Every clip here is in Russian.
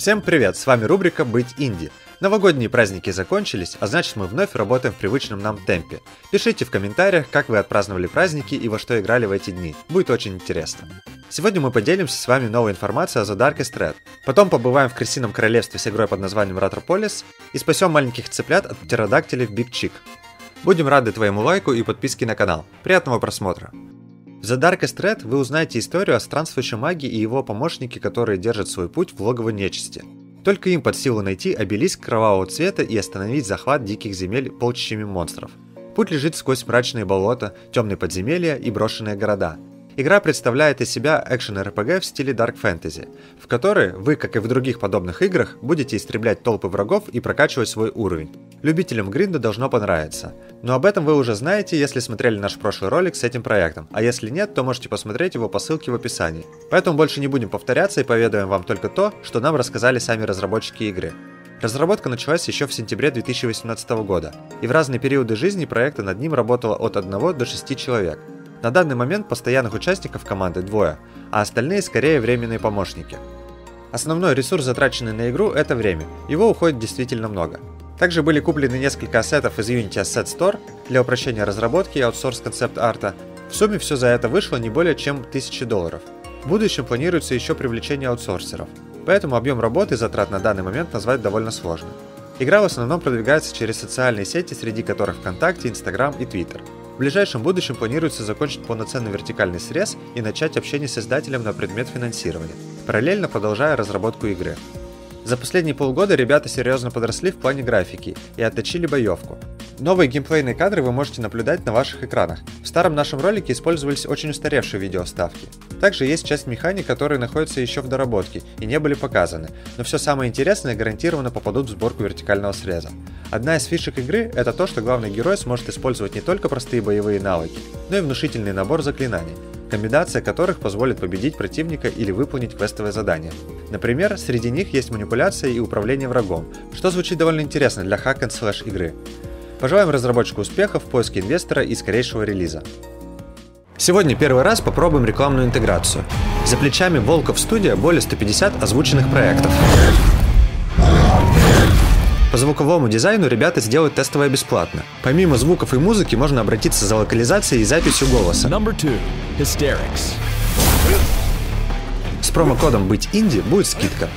Всем привет, с вами рубрика «Быть инди». Новогодние праздники закончились, а значит мы вновь работаем в привычном нам темпе. Пишите в комментариях, как вы отпраздновали праздники и во что играли в эти дни, будет очень интересно. Сегодня мы поделимся с вами новой информацией о The Darkest Red, потом побываем в крысином королевстве с игрой под названием Ratropolis и спасем маленьких цыплят от птеродактилей в BigChick. Будем рады твоему лайку и подписке на канал, приятного просмотра! В The Darkest Red вы узнаете историю о странствующем маге и его помощнике, которые держат свой путь в логово нечисти. Только им под силу найти обелиск кровавого цвета и остановить захват диких земель полчищами монстров. Путь лежит сквозь мрачные болота, темные подземелья и брошенные города. Игра представляет из себя экшен-РПГ в стиле Dark Fantasy, в которой вы, как и в других подобных играх, будете истреблять толпы врагов и прокачивать свой уровень. Любителям гринда должно понравиться. Но об этом вы уже знаете, если смотрели наш прошлый ролик с этим проектом, а если нет, то можете посмотреть его по ссылке в описании. Поэтому больше не будем повторяться и поведаем вам только то, что нам рассказали сами разработчики игры. Разработка началась еще в сентябре 2018 года, и в разные периоды жизни проекта над ним работало от 1 до 6 человек. На данный момент постоянных участников команды 2, а остальные скорее временные помощники. Основной ресурс, затраченный на игру, это время, его уходит действительно много. Также были куплены несколько ассетов из Unity Asset Store для упрощения разработки и аутсорс концепт-арта. В сумме все за это вышло не более чем $1000. В будущем планируется еще привлечение аутсорсеров, поэтому объем работы и затрат на данный момент назвать довольно сложно. Игра в основном продвигается через социальные сети, среди которых ВКонтакте, Инстаграм и Твиттер. В ближайшем будущем планируется закончить полноценный вертикальный срез и начать общение с издателем на предмет финансирования, параллельно продолжая разработку игры. За последние полгода ребята серьезно подросли в плане графики и отточили боевку. Новые геймплейные кадры вы можете наблюдать на ваших экранах. В старом нашем ролике использовались очень устаревшие видеоставки. Также есть часть механик, которые находятся еще в доработке и не были показаны, но все самое интересное гарантированно попадут в сборку вертикального среза. Одна из фишек игры – это то, что главный герой сможет использовать не только простые боевые навыки, но и внушительный набор заклинаний, комбинация которых позволит победить противника или выполнить квестовое задание. Например, среди них есть манипуляция и управление врагом, что звучит довольно интересно для hack-and-slash игры. Пожелаем разработчику успехов в поиске инвестора и скорейшего релиза. Сегодня первый раз попробуем рекламную интеграцию. За плечами Volkov Studio более 150 озвученных проектов. По звуковому дизайну ребята сделают тестовое бесплатно. Помимо звуков и музыки можно обратиться за локализацией и записью голоса. Hysterics. С промокодом «Быть инди» будет скидка.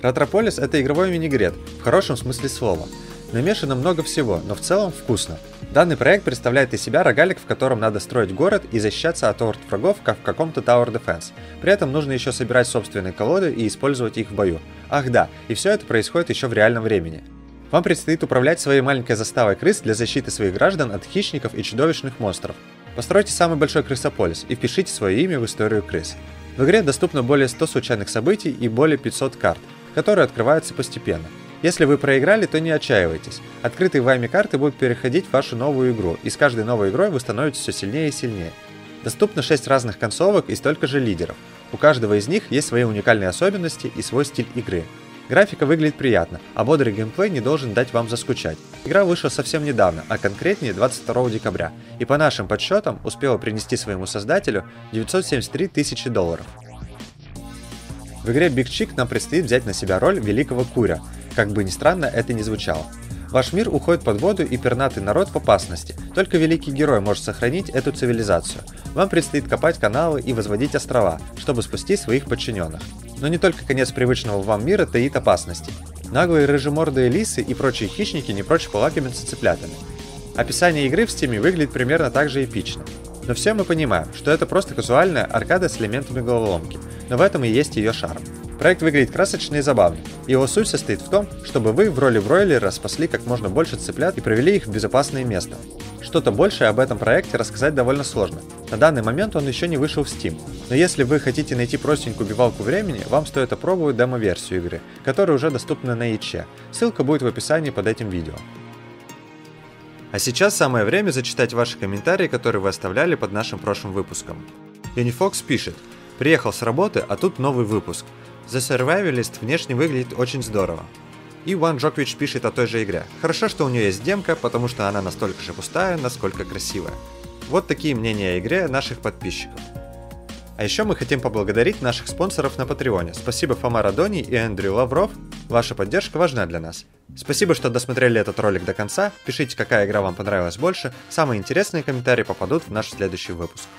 Ratropolis — это игровой винегрет, в хорошем смысле слова. Намешано много всего, но в целом вкусно. Данный проект представляет из себя рогалик, в котором надо строить город и защищаться от орд врагов, как в каком-то Tower Defense. При этом нужно еще собирать собственные колоды и использовать их в бою. Ах да, и все это происходит еще в реальном времени. Вам предстоит управлять своей маленькой заставой крыс для защиты своих граждан от хищников и чудовищных монстров. Постройте самый большой крысополис и впишите свое имя в историю крыс. В игре доступно более 100 случайных событий и более 500 карт, которые открываются постепенно. Если вы проиграли, то не отчаивайтесь. Открытые вами карты будут переходить в вашу новую игру, и с каждой новой игрой вы становитесь все сильнее и сильнее. Доступно 6 разных концовок и столько же лидеров. У каждого из них есть свои уникальные особенности и свой стиль игры. Графика выглядит приятно, а бодрый геймплей не должен дать вам заскучать. Игра вышла совсем недавно, а конкретнее 22 декабря, и по нашим подсчетам успела принести своему создателю $973 000. В игре BigChick нам предстоит взять на себя роль великого куря, как бы ни странно это ни звучало. Ваш мир уходит под воду и пернатый народ в опасности, только великий герой может сохранить эту цивилизацию. Вам предстоит копать каналы и возводить острова, чтобы спасти своих подчиненных. Но не только конец привычного вам мира таит опасности. Наглые рыжемордые лисы и прочие хищники не прочь полакомиться цыплятами. Описание игры в Steam выглядит примерно так же эпично. Но все мы понимаем, что это просто казуальная аркада с элементами головоломки, но в этом и есть ее шарм. Проект выглядит красочно и забавно, его суть состоит в том, чтобы вы в роли бройлера спасли как можно больше цыплят и провели их в безопасное место. Что-то большее об этом проекте рассказать довольно сложно, на данный момент он еще не вышел в Steam, но если вы хотите найти простенькую убивалку времени, вам стоит опробовать демо-версию игры, которая уже доступна на яче, ссылка будет в описании под этим видео. А сейчас самое время зачитать ваши комментарии, которые вы оставляли под нашим прошлым выпуском. Unifox пишет: «Приехал с работы, а тут новый выпуск. The Survivalist внешне выглядит очень здорово». И Ван Джокович пишет о той же игре: «Хорошо, что у нее есть демка, потому что она настолько же пустая, насколько красивая». Вот такие мнения о игре наших подписчиков. А еще мы хотим поблагодарить наших спонсоров на Патреоне. Спасибо Фома Радони и Эндрю Лавров. Ваша поддержка важна для нас. Спасибо, что досмотрели этот ролик до конца. Пишите, какая игра вам понравилась больше. Самые интересные комментарии попадут в наш следующий выпуск.